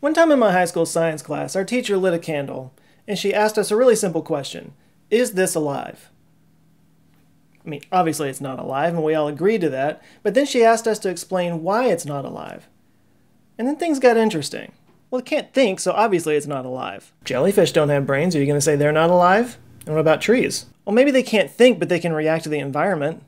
One time in my high school science class, our teacher lit a candle, and she asked us a really simple question. Is this alive? I mean, obviously it's not alive, and we all agreed to that, but then she asked us to explain why it's not alive. And then things got interesting. Well, it can't think, so obviously it's not alive. Jellyfish don't have brains. Are you going to say they're not alive? And what about trees? Well, maybe they can't think, but they can react to the environment.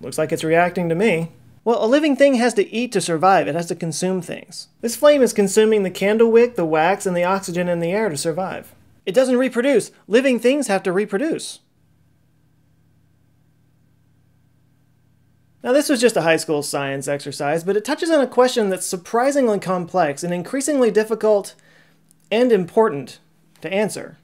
Looks like it's reacting to me. Well, a living thing has to eat to survive. It has to consume things. This flame is consuming the candle wick, the wax, and the oxygen in the air to survive. It doesn't reproduce. Living things have to reproduce. Now, this was just a high school science exercise, but it touches on a question that's surprisingly complex and increasingly difficult and important to answer.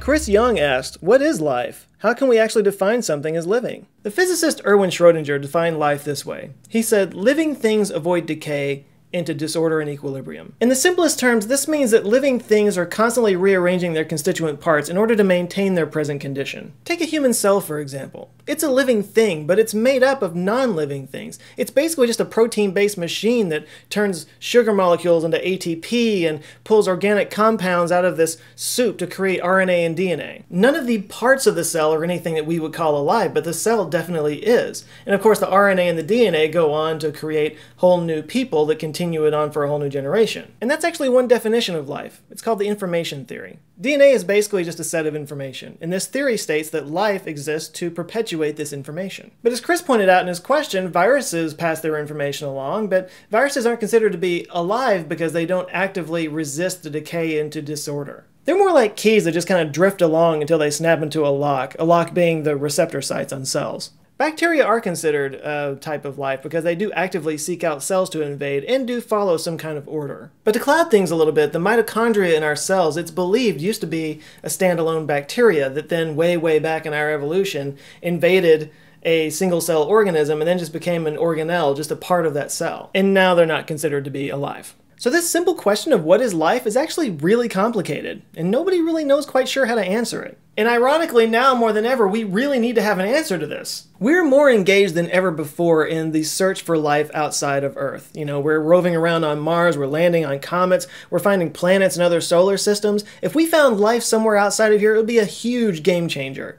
Chris Young asked, what is life? How can we actually define something as living? The physicist Erwin Schrödinger defined life this way. He said, living things avoid decay into disorder and equilibrium. In the simplest terms, this means that living things are constantly rearranging their constituent parts in order to maintain their present condition. Take a human cell, for example. It's a living thing, but it's made up of non-living things. It's basically just a protein-based machine that turns sugar molecules into ATP and pulls organic compounds out of this soup to create RNA and DNA. None of the parts of the cell are anything that we would call alive, but the cell definitely is. And of course, the RNA and the DNA go on to create whole new people that continue it on for a whole new generation. And that's actually one definition of life. It's called the information theory. DNA is basically just a set of information, and this theory states that life exists to perpetuate this information. But as Chris pointed out in his question, viruses pass their information along, but viruses aren't considered to be alive because they don't actively resist the decay into disorder. They're more like keys that just kind of drift along until they snap into a lock being the receptor sites on cells. Bacteria are considered a type of life because they do actively seek out cells to invade and do follow some kind of order. But to cloud things a little bit, the mitochondria in our cells, it's believed, used to be a standalone bacteria that then way, way back in our evolution invaded a single cell organism and then just became an organelle, just a part of that cell. And now they're not considered to be alive. So this simple question of what is life is actually really complicated, and nobody really knows quite sure how to answer it. And ironically, now more than ever, we really need to have an answer to this. We're more engaged than ever before in the search for life outside of Earth. You know, we're roving around on Mars, we're landing on comets, we're finding planets and other solar systems. If we found life somewhere outside of here, it would be a huge game changer.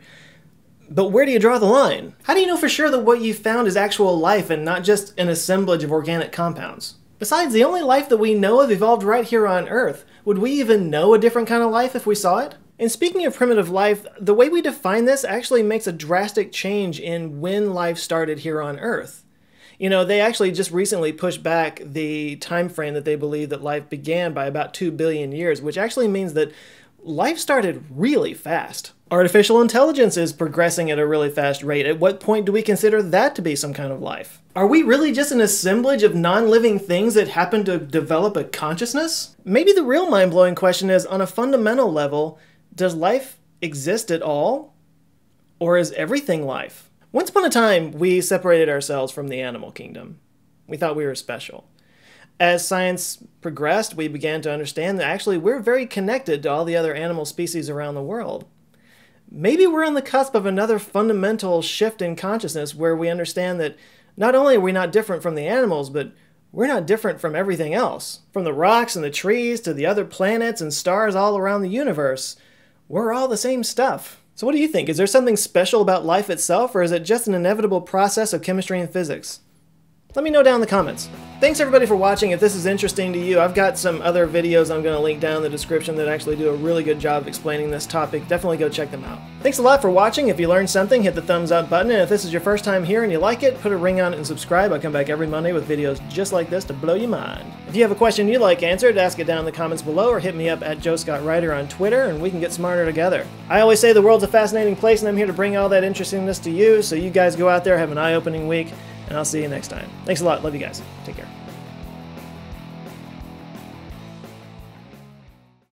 But where do you draw the line? How do you know for sure that what you found is actual life and not just an assemblage of organic compounds? Besides, the only life that we know of evolved right here on Earth. Would we even know a different kind of life if we saw it? And speaking of primitive life, the way we define this actually makes a drastic change in when life started here on Earth. You know, they actually just recently pushed back the time frame that they believe that life began by about 2 billion years, which actually means that life started really fast. Artificial intelligence is progressing at a really fast rate. At what point do we consider that to be some kind of life? Are we really just an assemblage of non-living things that happen to develop a consciousness? Maybe the real mind-blowing question is, on a fundamental level, does life exist at all? Or is everything life? Once upon a time, we separated ourselves from the animal kingdom. We thought we were special. As science progressed, we began to understand that actually we're very connected to all the other animal species around the world. Maybe we're on the cusp of another fundamental shift in consciousness where we understand that not only are we not different from the animals, but we're not different from everything else. From the rocks and the trees to the other planets and stars all around the universe, we're all the same stuff. So what do you think? Is there something special about life itself, or is it just an inevitable process of chemistry and physics? Let me know down in the comments. Thanks everybody for watching. If this is interesting to you, I've got some other videos I'm going to link down in the description that actually do a really good job of explaining this topic. Definitely go check them out. Thanks a lot for watching. If you learned something, hit the thumbs up button. And if this is your first time here and you like it, put a ring on it and subscribe. I come back every Monday with videos just like this to blow your mind. If you have a question you'd like answered, ask it down in the comments below or hit me up at JoeScottWriter on Twitter and we can get smarter together. I always say the world's a fascinating place and I'm here to bring all that interestingness to you. So you guys go out there, have an eye-opening week. And I'll see you next time. Thanks a lot. Love you guys. Take care.